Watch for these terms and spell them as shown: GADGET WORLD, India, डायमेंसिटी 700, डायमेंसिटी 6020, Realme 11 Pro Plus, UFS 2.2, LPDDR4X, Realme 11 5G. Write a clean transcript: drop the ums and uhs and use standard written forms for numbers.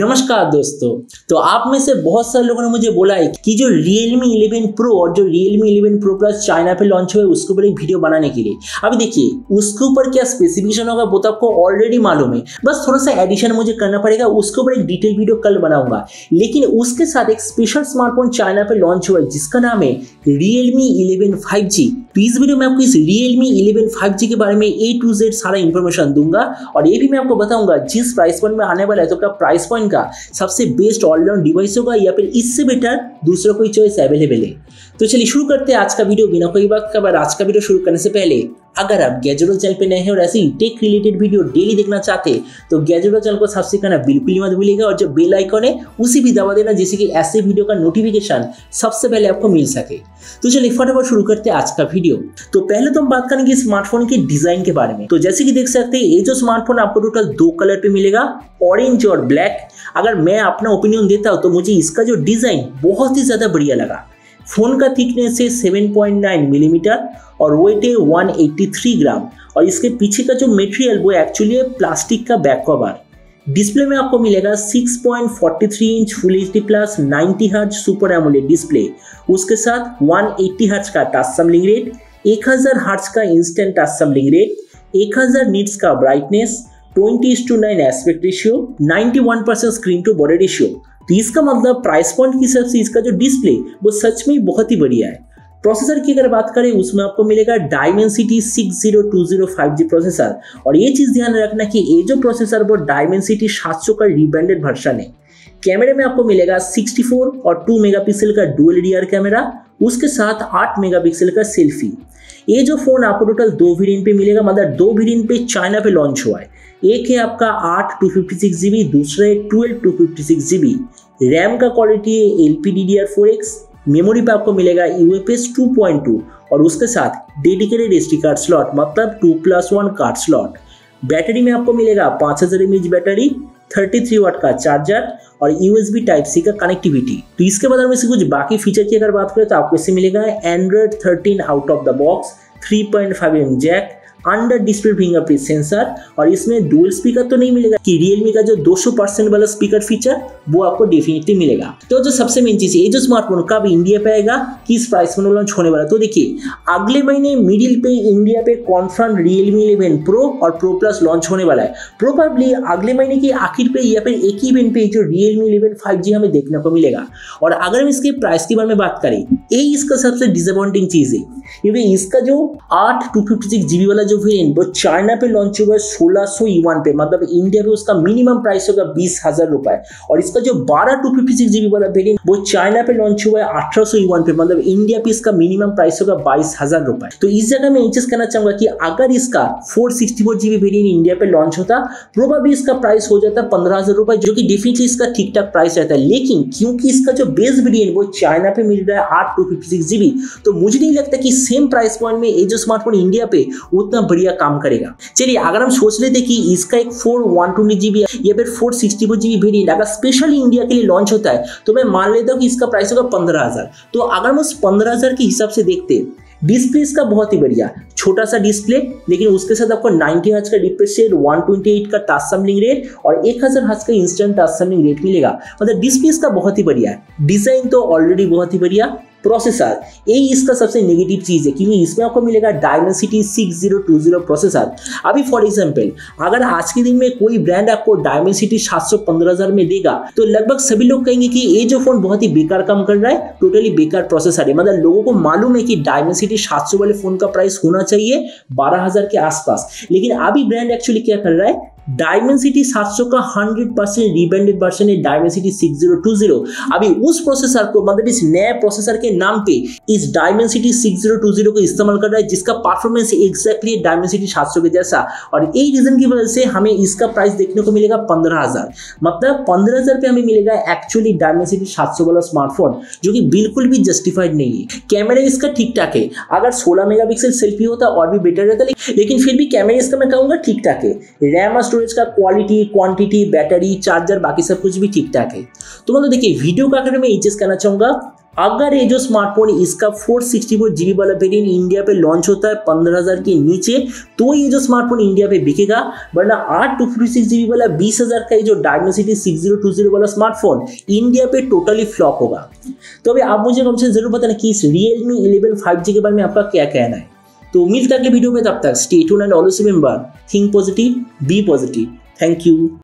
नमस्कार दोस्तों, तो आप में से बहुत सारे लोगों ने मुझे बोला है कि जो Realme 11 Pro और जो Realme 11 Pro Plus चाइना पे लॉन्च हुए उसके ऊपर एक वीडियो बनाने के लिए। अभी देखिए उसके ऊपर क्या स्पेसिफिकेशन होगा वो तो आपको ऑलरेडी मालूम है, बस थोड़ा सा एडिशन मुझे करना पड़ेगा। उसके ऊपर एक डिटेल वीडियो कल बनाऊंगा, लेकिन उसके साथ एक स्पेशल स्मार्टफोन चाइना पे लॉन्च हुआ है जिसका नाम है Realme 11 5G। तो इस वीडियो में आपको इस Realme 11 5G के बारे में ए टू जेड सारा इन्फॉर्मेशन दूंगा और ये भी मैं आपको बताऊंगा जिस प्राइस पॉइंट में आने वाला है तो क्या प्राइस पॉइंट का सबसे बेस्ट ऑलराउंड डिवाइस होगा या फिर इससे बेटर दूसरा कोई चॉइस अवेलेबल है। तो चलिए शुरू करते हैं आज का वीडियो बिना कोई वक्त का। और आज का वीडियो शुरू करने से पहले अगर आप गैजेट वर्ल्ड चैनल पे नए हैं और ऐसे ही टेक रिलेटेड वीडियो डेली देखना चाहते हैं तो गैजेट वर्ल्ड चैनल को सब्सक्राइब करना बिल्कुल मत भूलिएगा और जो बेल आइकन है उसे भी दबा देना जिससे कि ऐसे वीडियो का नोटिफिकेशन सबसे पहले आपको मिल सके। तो चलिए फटाफट शुरू करते हैं आज का वीडियो। तो पहले तो हम बात करेंगे स्मार्टफोन के डिजाइन के बारे में। तो जैसे कि देख सकते हैं ये जो स्मार्टफोन आपको टोटल दो कलर पे मिलेगा, ऑरेंज और ब्लैक। अगर मैं अपना ओपिनियन देता हूँ तो मुझे इसका जो डिजाइन बहुत ही ज्यादा बढ़िया लगा। फोन का थिकनेस है 7.9 मिलीमीटर और वेट है 183 ग्राम और इसके पीछे का जो मटेरियल वो एक्चुअली है प्लास्टिक का बैक कवर। डिस्प्ले में आपको मिलेगा 6.43 inch full HD plus 90 hertz super AMOLED display, उसके साथ 180 हर्ट्ज का टच सैंपलिंग रेट, 1000 हर्ट्ज का instant touch sampling rate, 1000 nits का brightness, 20:9 aspect ratio, 91% screen to body ratio. तो इसका मतलब प्राइस पॉइंट के हिसाब से इसका जो डिस्प्ले वो सच में बहुत ही बढ़िया है। प्रोसेसर की अगर बात करें उसमें आपको मिलेगा डायमेंसिटी 60205G 5G प्रोसेसर और ये चीज़ ध्यान रखना कि ये जो प्रोसेसर वो डायमेंसिटी 700 का रिब्रांडेड वर्जन है। कैमरे में आपको मिलेगा 64 और 2 मेगापिक्सल का डुअल डीआर कैमरा, उसके साथ 8 मेगापिक्सल का सेल्फी। ये जो फोन आपको टोटल दो वेरिएंट पे मिलेगा, मतलब दो वेरिएंट पे चाइना पे लॉन्च हुआ है। एक है आपका 8/256GB, दूसरा है 12/256GB। रैम का क्वालिटी है LPDDR4X, मेमोरी पे आपको मिलेगा UFS 2.2 और उसके साथ डेडिकेटेड SD कार्ड स्लॉट, मतलब 2+1 कार्ड स्लॉट। बैटरी में आपको मिलेगा 5000 mAh बैटरी, 33 वाट का चार्जर और USB Type-C का कनेक्टिविटी। तो इसके बाद हम इसके कुछ बाकी फीचर की अगर बात करें तो आपको इससे मिलेगा Android 13 out of the box, 3.5mm jack, under display fingerprint sensor और इसमें डुअल स्पीकर तो नहीं मिलेगा कि रियलमी का जो 200% वाला स्पीकर फीचर वो आपको डेफिनेटली मिलेगा। तो जो सबसे मेन चीज ये जो स्मार्टफोन कब इंडिया पे आएगा, किस प्राइस में लॉन्च होने वाला, तो देखिए अगले महीने मिडिल पे इंडिया पे कॉन्फर्म रियलमी 11 प्रो और प्रो प्लस लॉन्च होने वाला है। प्रोबेबली अगले महीने की आखिर पे या फिर एक ही इवेंट पे जो रियलमी 11 5G हमें देखने को मिलेगा। और अगर हम इसके प्राइस के बारे में बात करें, ये इसका सबसे डिसअपॉइंटिंग चीज है क्योंकि इसका जो 8/256GB वाला वो चाइना पे लॉन्च हुआ 1600 युआन पे, मतलब इंडिया पे उसका मिनिमम प्राइस होगा 20,000 रुपए और इसका जो 12/256GB वाला वेरिएंट वो चाइना पे लॉन्च हुआ 1800 युआन पे, मतलब इंडिया पे इसका मिनिमम प्राइस होगा 22,000 रुपए। तो इस जगह मैं इंचेस कहना चाहूंगा कि अगर इसका 464GB वेरिएंट इंडिया पे लॉन्च होता प्रोबेबली इसका प्राइस हो जाता 15,000 रुपए, जो कि डेफिनेटली इसका ठीक ठाक प्राइस रहता है। लेकिन क्योंकि इसका जो बेस वेरिएंट वो चाइना पे मिल रहा है 8/256GB, तो मुझे नहीं लगता कि सेम प्राइस पॉइंट में ये जो स्मार्टफोन इंडिया पे उतना बढ़िया काम करेगा। चलिए अगर हम सोच लेते कि इसका एक 4/128GB या फिर 464GB वेरिएंट अगर स्पेशल इंडिया के लिए लॉन्च होता है तो मैं मान लेता हूँ कि इसका प्राइस होगा 15,000। तो अगर हम उस 15,000 के हिसाब से देखते, डिस्प्ले इसका बहुत ही बढ़िया, छोटा सा डिस्प्ले, लेकिन उसके साथ आपको 90 हर्ट्ज का रिफ्रेश रेट, 128 का टच सैंपलिंग रेट और 1000 हर्ट्ज का इंस्टेंट टच सैंपलिंग रेट मिलेगा। मतलब डिस्प्ले इसका बहुत ही बढ़िया है, डिजाइन तो ऑलरेडी बहुत ही बढ़िया। प्रोसेसर यही इसका सबसे नेगेटिव चीज़ है क्योंकि इसमें आपको मिलेगा डायमेंसिटी 6020 प्रोसेसर। अभी फॉर एग्जांपल अगर आज के दिन में कोई ब्रांड आपको डायमेंसिटी 700 में देगा तो लगभग सभी लोग कहेंगे कि ये जो फोन बहुत ही बेकार काम कर रहा है, टोटली बेकार प्रोसेसर है। मतलब लोगों को मालूम है कि डायमेंसिटी 700 वाले फोन का प्राइस होना चाहिए 12,000 के आसपास, लेकिन अभी ब्रांड एक्चुअली क्या कर रहा है, डायमेंसिटी 700 का 100% रिब्रांडेड वर्जन है डायमेंसिटी 6020। अभी उस प्रोसेसर को, मतलब इस नए प्रोसेसर के नाम पे इस डायमेंसिटी 6020 को इस्तेमाल कर रहा है जिसका परफॉर्मेंस एग्जैक्टली डायमेंसिटी 700 के जैसा और यही रीजन की वजह से हमें इसका प्राइस देखने को मिलेगा 15,000। मतलब 15,000 पे हमें मिलेगा एक्चुअली डायमेंसिटी 700 वाला स्मार्टफोन, जो कि बिल्कुल भी जस्टिफाइड नहीं है। कैमरा इसका ठीक ठाक है, अगर 16 मेगापिक्सल सेल्फी होता और भी बेटर रहता, लेकिन फिर भी कैमरा इसका मैं कहूँगा ठीक ठाक है। रैम स्टोरेज का क्वालिटी, क्वांटिटी, बैटरी, चार्जर, बाकी सब कुछ भी ठीक ठाक है। तो मतलब देखिए वीडियो का अगर मैं ये चीज कहना चाहूंगा अगर ये जो स्मार्टफोन इसका 464 GB वाला वेरिएंट इंडिया पे लॉन्च होता है 15,000 के नीचे तो ये जो स्मार्टफोन इंडिया पे बिकेगा, वरना 8/256 GB वाला 20,000 का ये जो डायमेंसिटी 6020 वाला स्मार्टफोन इंडिया पे टोटली फ्लॉप होगा। तो अभी आप मुझे कम से जरूर बताना कि इस Realme 11 5G के बारे में आपका क्या कहना है। तो मिलता है अगले वीडियो में, तब तक stay tuned and always remember, think positive, be positive. Thank you.